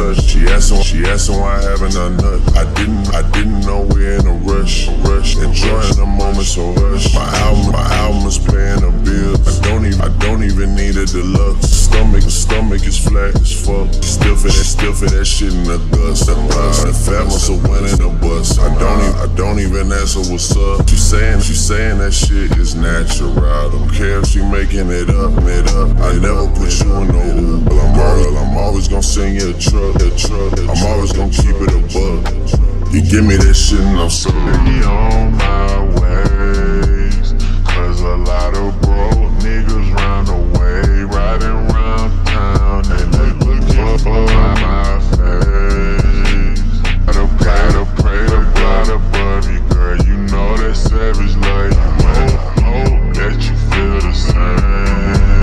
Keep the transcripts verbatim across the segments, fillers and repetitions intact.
touch. She asking, she asking why I haven't done nothing. I didn't, I didn't know we're in a rush, rush. Enjoying the moment, so rush. My album, my album is paying the bills. I don't even, I don't even need a deluxe. Stomach, stomach is flat as fuck. Still for that, still for that shit in the dust. I'm riding fast, so when in the bus. I don't even, I don't even answer what's up. She saying, she saying that shit is natural. I don't care if she making it up, it up. I never put you in no Uber. Girl, I'm, girl, I'm always gonna sing you a truck, a truck. I'm always gonna keep it a buck. You give me that shit and I'm so be on my ways. Cause a lot of broke niggas round the way, riding round town and they looking up by my face. Gotta, gotta pray to God above you, girl. You know that savage life. I hope that you feel the same.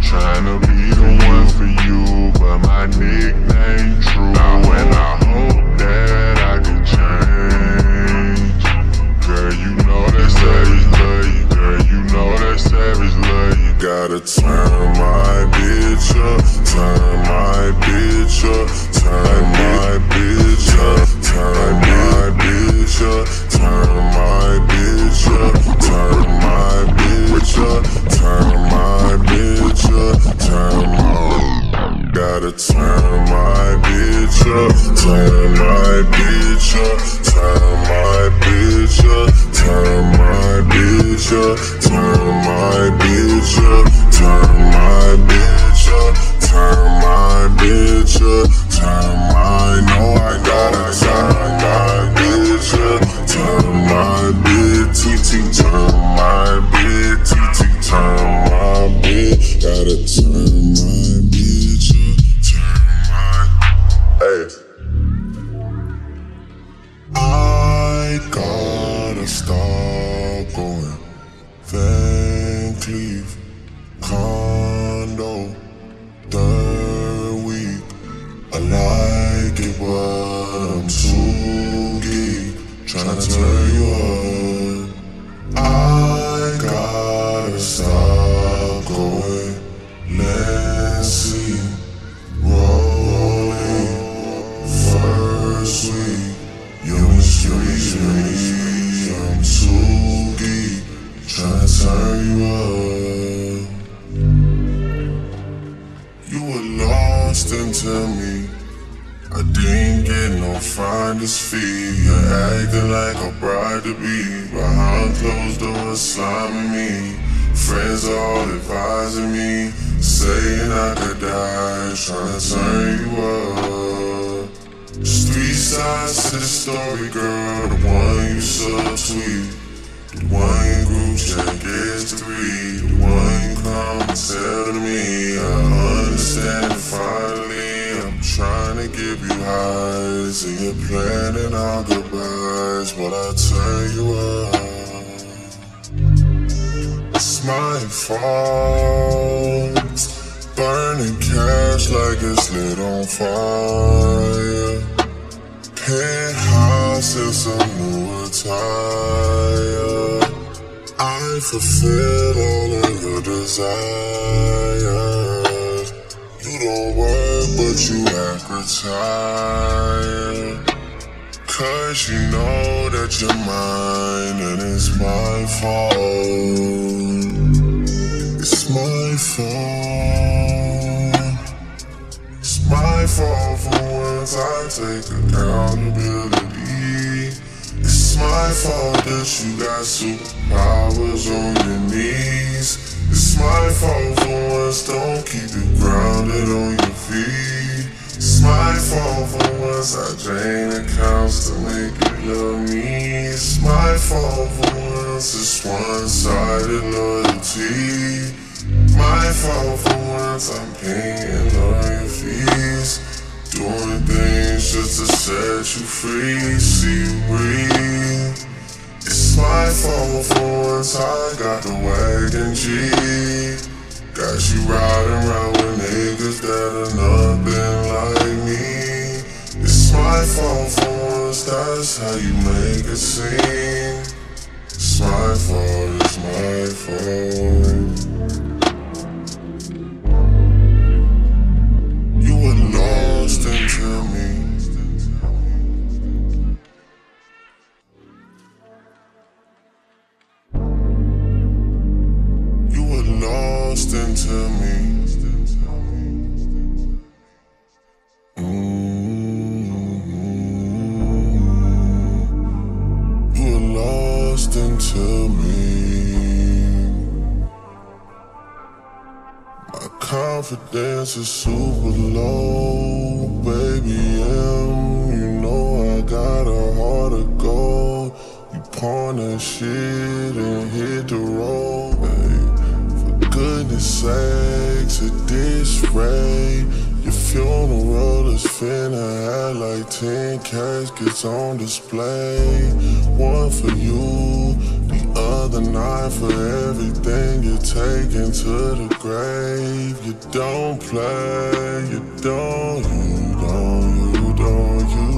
Tryna be the one for you, but my nickname True. Now when I hope that I can change, girl, you know that savage love you, girl, you know that savage love you. Gotta turn my bitch up, turn my bitch up, turn my bitch up, turn my bitch up, turn my bitch up, turn my bitch up, turn my bitch up, turn my. Gotta turn my bitch up, turn my bitch up, turn my bitch up, turn my bitch up, turn my bitch up, turn my bitch up, turn my bitch up, turn my. No, I gotta turn my bitch up, turn my bitch, turn my bitch, turn my bitch, gotta turn my bitch up, turn my. Hey, I gotta stop going. Van Cleef condo, third week. I like it, but I'm too geek. Tryna turn you up. I gotta stop going. Let's see, rolling first week. You're in streets, I'm too geek. Tryna turn you up. You were lost into me. I didn't get no finder's fee. You're acting like a bride to be. Behind closed doors slamming me. Friends are all advising me, saying I could die, trying to turn you up. There's three sides to the story, girl. The one you subtweet, the one you group chat gets three, the one you come and tell me I understand finally. Trying to give you highs and you're planning our goodbyes, but I turn you up. It's my fault. Burning cash like it's lit on fire. Penthouse is a new attire. I fulfill all of your desires. You don't work, but you act retired. Cause you know that you're mine, and it's my fault. It's my fault. It's my fault for once I take accountability. It's my fault that you got superpowers on your knees. It's my fault for once, don't keep you grounded on your feet. It's my fault for once, I drain accounts to make you love me. It's my fault for once, it's one-sided loyalty. My fault for once, I'm paying all your fees. Doing things just to set you free, see you breathe. It's my fault for once I got the wagon G. Got you riding around with niggas that are nothing like me. It's my fault for once, that's how you make a scene. It's my fault, it's my fault. You were lost to me. My confidence is super low, baby M. You know I got a heart of gold. You pawn that shit and hit the road, babe. For goodness sakes, at this rate, your funeral is finna have like ten caskets on display. One for you, the other nine for everything you're taking to the grave. You don't play, you don't, you don't, you don't, you.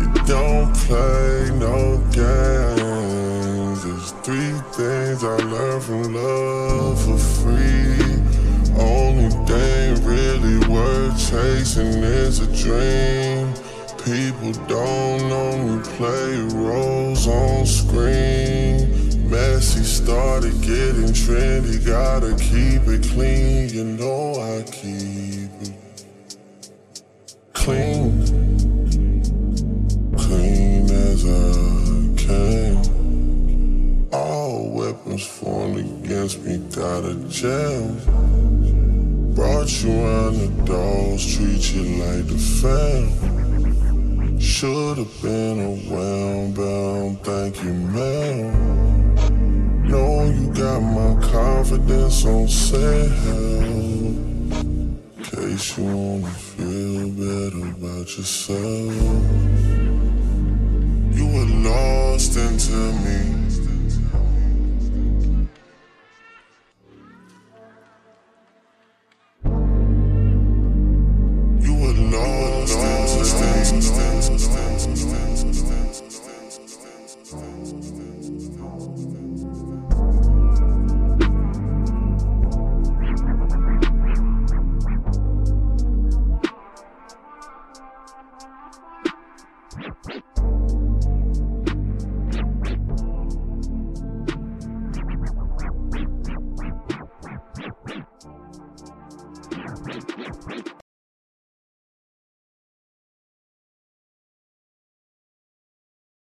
You don't play no games. There's three things I learned from love for free. Only thing really worth chasing is a dream. People don't only play roles on screen. Messy started getting trendy, gotta keep it clean. You know I keep it clean, clean as I can. All weapons formed against me got a gem. Brought you round the doors, treat you like the fam. Should've been a well-bound, thank you, ma'am. Know you got my confidence on sale. Case you wanna feel better about yourself. You were lost into me.